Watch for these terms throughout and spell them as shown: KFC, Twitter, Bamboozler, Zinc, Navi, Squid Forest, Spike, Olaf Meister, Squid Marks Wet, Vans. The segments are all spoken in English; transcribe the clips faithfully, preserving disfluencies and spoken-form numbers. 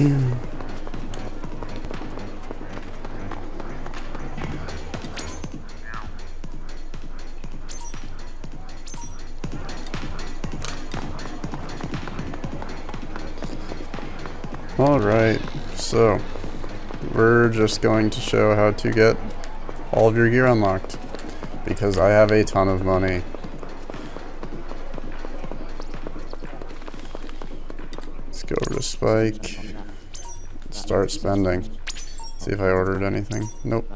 Ew. Alright, so we're just going to show how to get all of your gear unlocked because I have a ton of money. Let's go over to Spike, start spending. See if I ordered anything. Nope.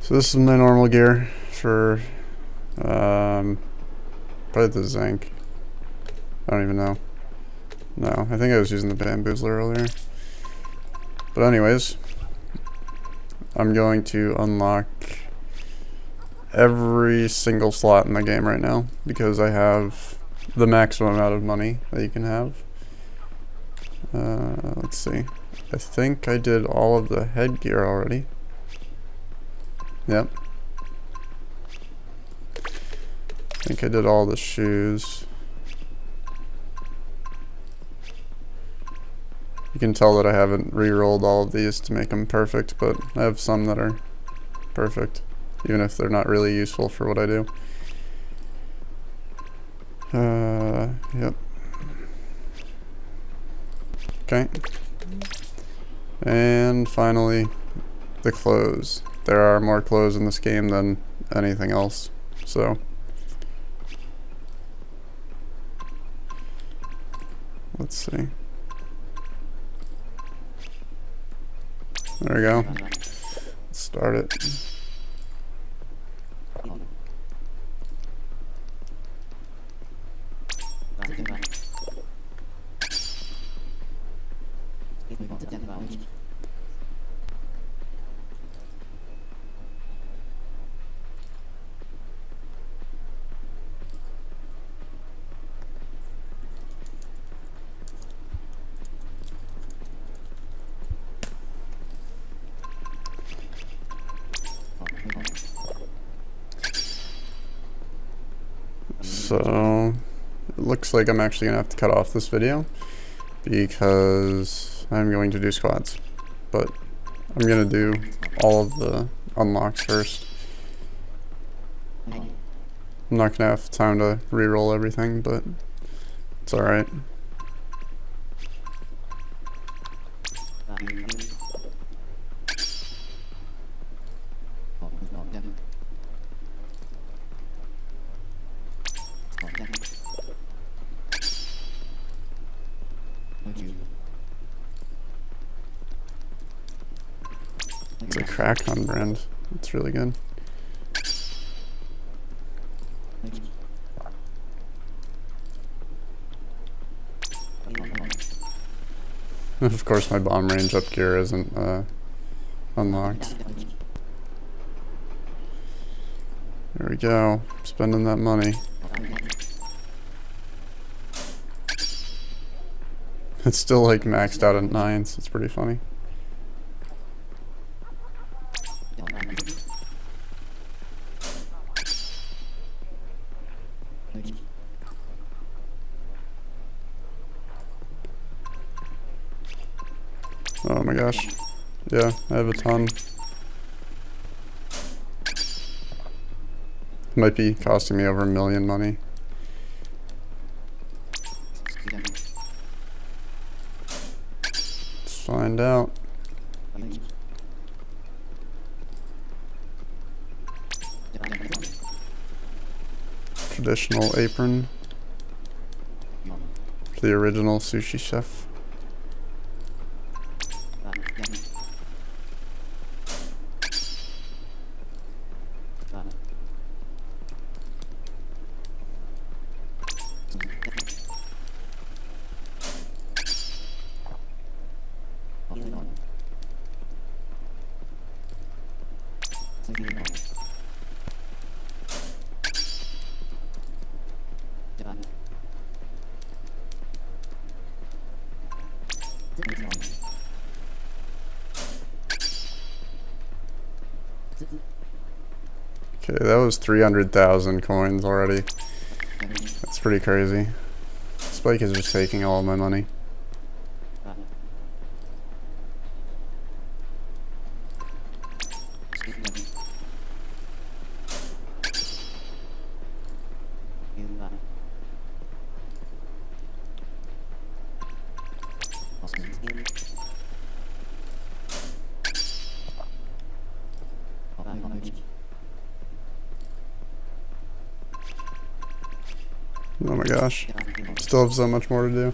So this is my normal gear for um, probably the zinc. I don't even know. No, I think I was using the Bamboozler earlier. But anyways, I'm going to unlock every single slot in the game right now because I have the maximum amount of money that you can have. Uh, let's see. I think I did all of the headgear already. Yep. I think I did all the shoes. You can tell that I haven't re-rolled all of these to make them perfect, but I have some that are perfect, even if they're not really useful for what I do. Uh, yep. Okay. And finally, the clothes. There are more clothes in this game than anything else, so. Let's see. There we go. Let's start it. So it looks like I'm actually gonna have to cut off this video because I'm going to do squats, but I'm gonna do all of the unlocks first. I'm not gonna have time to re-roll everything, but it's alright. It's a crack on brand. It's really good. Of course, my bomb range up gear isn't uh, unlocked. There we go. Spending that money. It's still like maxed out at nine, so it's pretty funny. Oh my gosh. Yeah, I have a ton. It might be costing me over a million money. Let's find out. Traditional apron for the original sushi chef. Okay, that was three hundred thousand coins already. That's pretty crazy. Spike is just taking all of my money. Oh my gosh, still have so much more to do.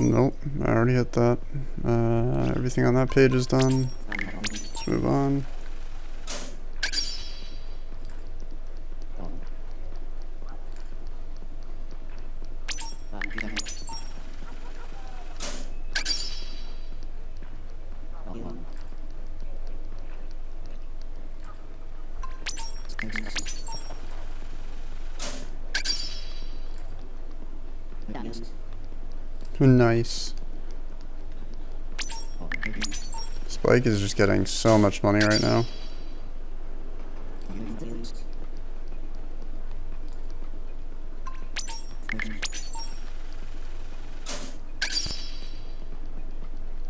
Nope, I already hit that. Uh, everything on that page is done. Let's move on. Nice. Spike is just getting so much money right now.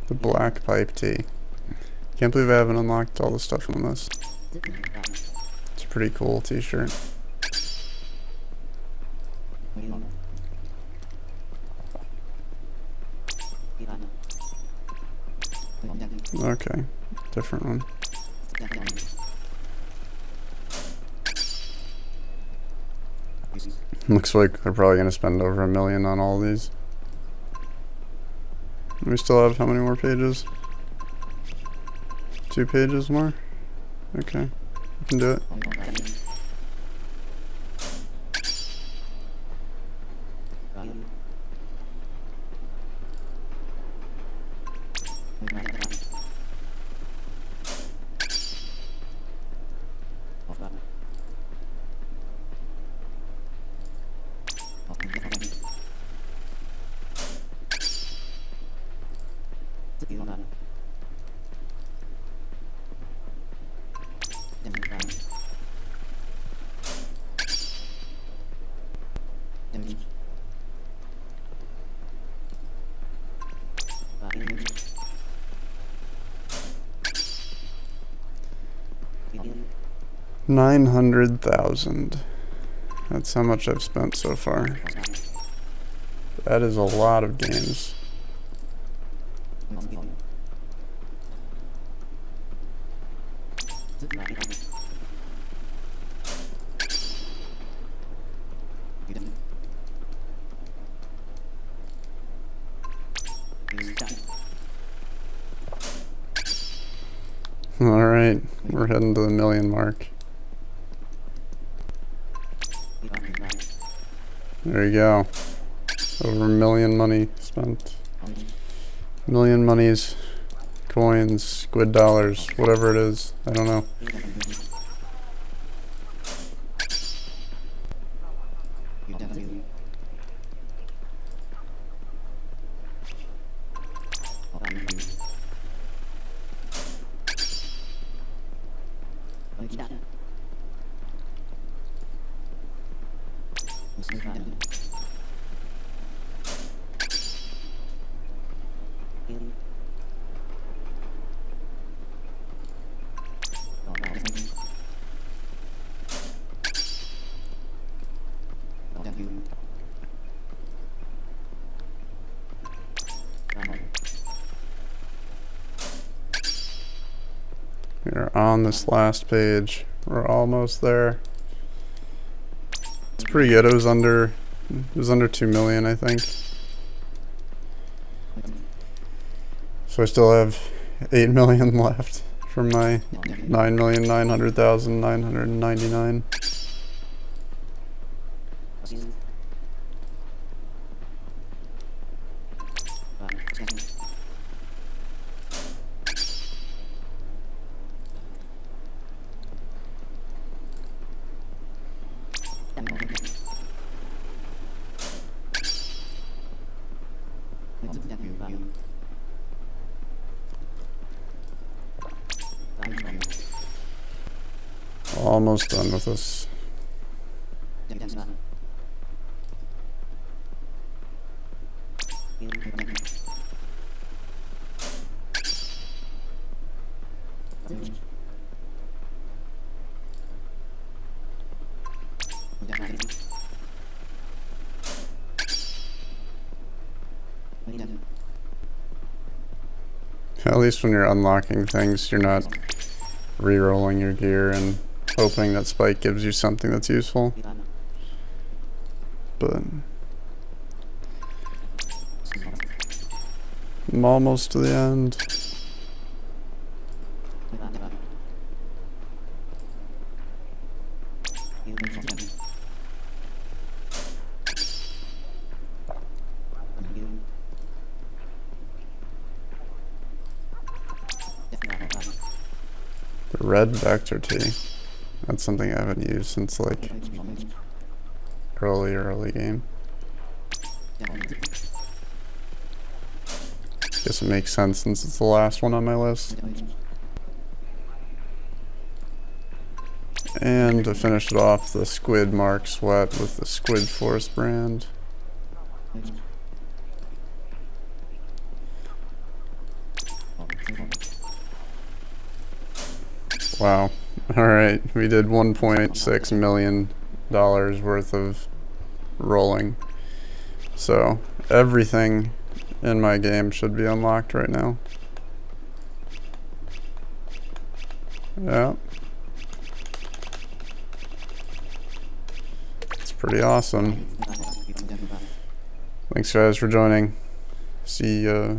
The black pipe tea. Can't believe I haven't unlocked all the stuff on this. It's a pretty cool t-shirt. Okay, different one. Looks like they're probably gonna spend over a million on all these. We still have how many more pages? Two pages more? Okay, we can do it. Nine hundred thousand. That's how much I've spent so far. That is a lot of games. All right, we're heading to the million mark. There you go. Over a million money spent. Million monies, coins, squid dollars, whatever it is. I don't know. We are on this last page. We're almost there. It's pretty good. It was under it was under two million, I think. So I still have eight million left from my nine million nine hundred thousand nine hundred and ninety nine. Almost done with this. At least when you're unlocking things, you're not re-rolling your gear and hoping that Spike gives you something that's useful. But I'm almost to the end. The red vector T. That's something I haven't used since like early, early game. Guess it makes sense since it's the last one on my list. And to finish it off, the Squid Marks Wet with the Squid Forest brand. Wow. Alright, we did one point six million dollars worth of rolling. So, everything in my game should be unlocked right now. Yeah. It's pretty awesome. Thanks guys for joining. See ya.